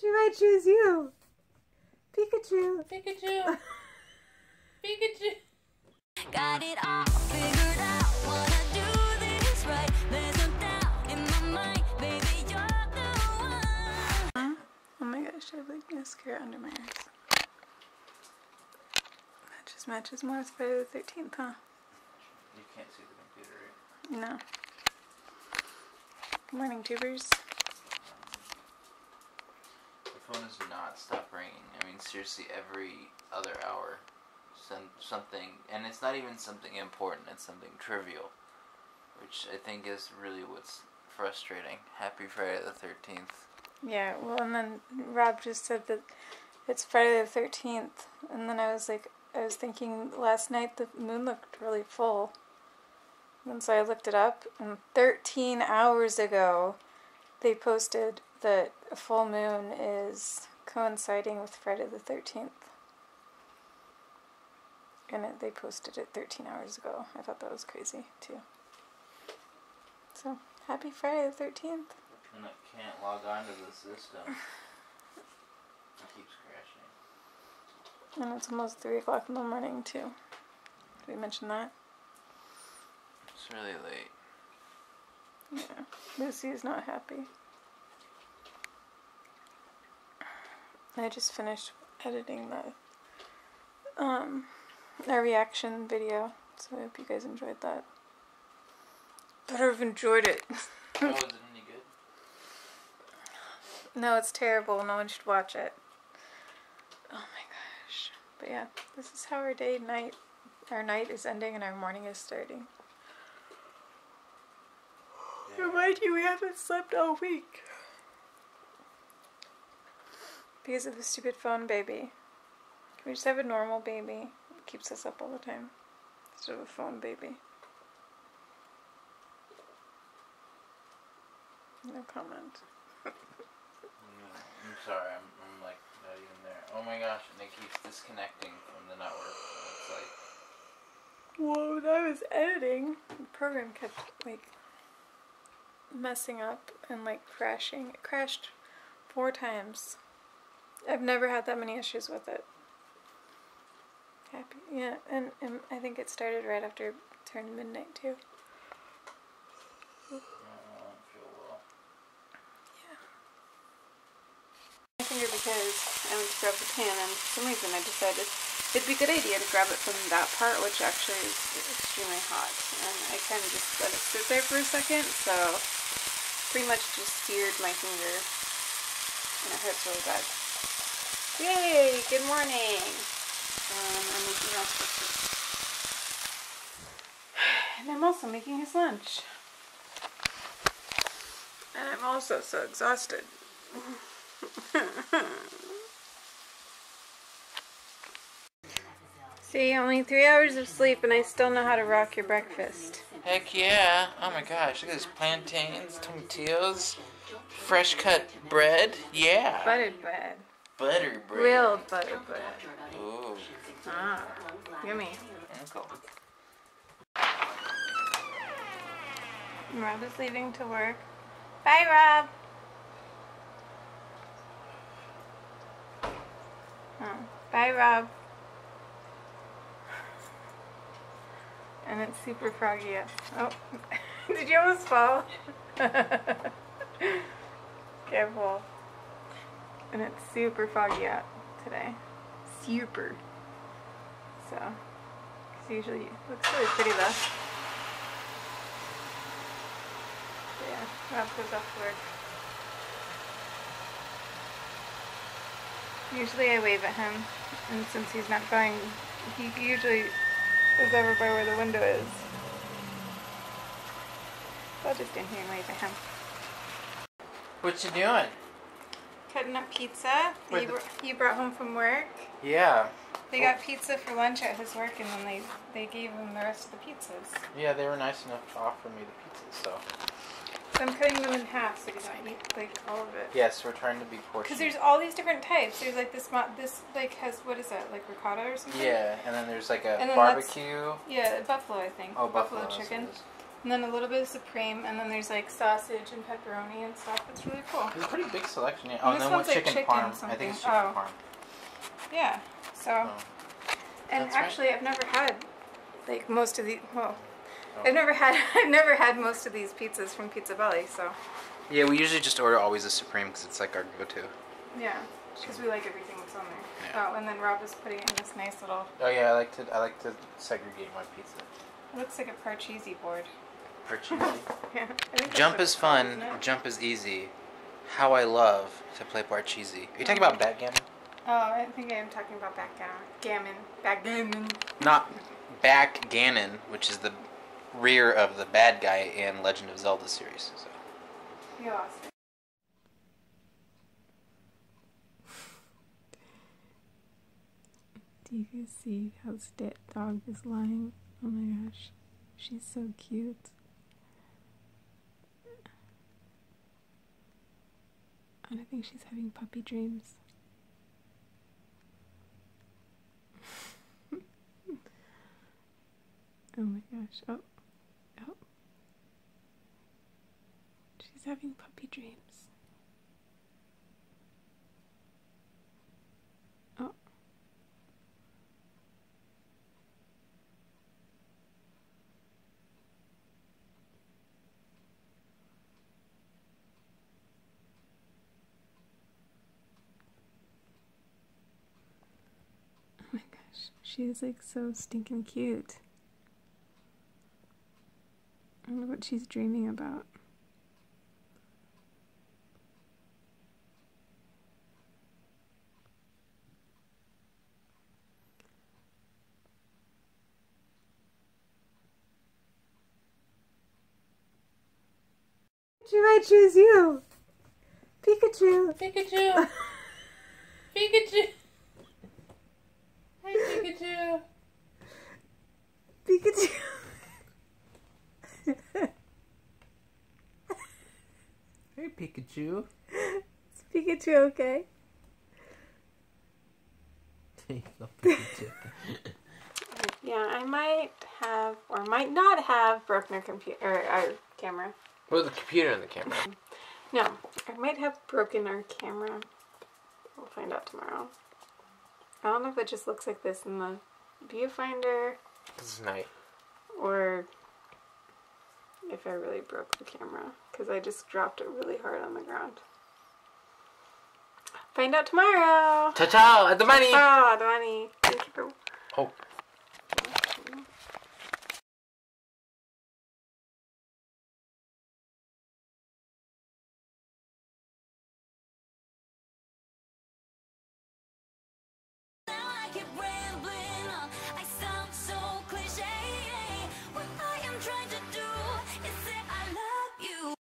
She might choose you. Pikachu. Pikachu. Pikachu. Got it all figured out. Wanna do this right. There's no doubt in my mind. Baby, you're the one. Huh? Oh my gosh, I have like mascara under my eyes. Matches more. It's Friday the 13th, huh? You can't see the computer, right? No. Good morning, tubers. The phone does not stop ringing. I mean, seriously, every other hour, something, and it's not even something important. It's something trivial, which I think is really what's frustrating. Happy Friday the 13th. Yeah. Well, and then Rob just said that it's Friday the 13th, and then I was like. I was thinking last night the moon looked really full. And so I looked it up, and 13 hours ago they posted that a full moon is coinciding with Friday the 13th. And they posted it 13 hours ago. I thought that was crazy, too. So, happy Friday the 13th. And I can't log on to the system. It keeps crashing. And it's almost 3 o'clock in the morning, too. Did we mention that? It's really late. Yeah. Lucy's not happy. I just finished editing the, our reaction video. So I hope you guys enjoyed that. Better have enjoyed it. Oh, is it any good? No, it's terrible. No one should watch it. Oh, my God. But yeah, this is how our night is ending and our morning is starting. Yeah. Remind you, we haven't slept all week. Because of the stupid phone baby. Can we just have a normal baby? It keeps us up all the time. Instead of a phone baby. No comment. No, I'm sorry, I'm like... Oh my gosh, and it keeps disconnecting from the network. It's like... Well, when I was editing, the program kept, like, messing up and, like, crashing. It crashed 4 times. I've never had that many issues with it. Happy. Yeah, and I think it started right after it turned midnight, too. Because I went to grab the pan and for some reason I decided it'd be a good idea to grab it from that part, which actually is extremely hot, and I kind of just let it sit there for a second, so pretty much just seared my finger and it hurts really bad. Yay! Good morning! I'm making breakfast. And I'm also making his lunch. And I'm also so exhausted. See, only 3 hours of sleep and I still know how to rock your breakfast. Heck yeah. Oh my gosh, look at these plantains, tomatillos, fresh cut bread. Yeah. Buttered bread. Butter bread. Real butter bread. Ooh. Ah, yummy. Cool. Rob is leaving to work. Bye, Rob. Oh, bye, Rob. And it's super froggy up. Oh, did you almost fall? Careful. And it's super foggy out today. Super. So, because usually it looks really pretty though. But yeah, Rob goes off to work. Usually I wave at him, and since he's not going, he usually is over by where the window is. So I'll just stand here and wave at him. What you doing? Cutting up pizza that you brought home from work. Yeah. They got pizza for lunch at his work, and then they gave him the rest of the pizzas. Yeah, they were nice enough to offer me the pizza, so... So I'm cutting them in half so you don't eat like all of it. Yes, we're trying to be portioned. Because there's all these different types. There's like this like has, what is that, like ricotta or something? Yeah, and then there's like a barbecue. Yeah, buffalo I think. Oh, buffalo chicken. And then a little bit of Supreme, and then there's like sausage and pepperoni and stuff. It's really cool. There's a pretty big selection here. Oh, and then with like chicken parm. Something. I think it's chicken parm. Yeah. So, and actually, right. I've never had like most of the. Well, oh. I've never had most of these pizzas from Pizza Belly. So. Yeah, we usually just order always a Supreme because it's like our go-to. Yeah, because we like everything that's on there. Yeah. Oh, and then Rob is putting it in this nice little. Oh yeah, I like to segregate my pizza. It looks like a Parcheesi board. Parcheesi. Yeah, jump is fun. Jump is easy. How I love to play Parcheesi. Are you talking about backgammon? Oh, I think I am talking about backgammon. Backgammon. Not backgammon, which is the rear of the bad guy in Legend of Zelda series. So. You lost it. Do you guys see how this dog is lying? Oh my gosh, she's so cute. And I think she's having puppy dreams. Oh my gosh, oh, oh. She's having puppy dreams. She is like so stinking cute. I wonder what she's dreaming about. Pikachu, I choose you! Pikachu! Pikachu! Pikachu! Pikachu! Pikachu! Hey Pikachu! Is Pikachu okay? I love Pikachu. Yeah, I might have or might not have broken our computer or our camera. Well, the computer and the camera. No, I might have broken our camera. We'll find out tomorrow. I don't know if it just looks like this in the viewfinder. This is night. Or if I really broke the camera. Because I just dropped it really hard on the ground. Find out tomorrow! Ciao! At the money! Ciao! At the money! Thank you for... Oh. Get ready.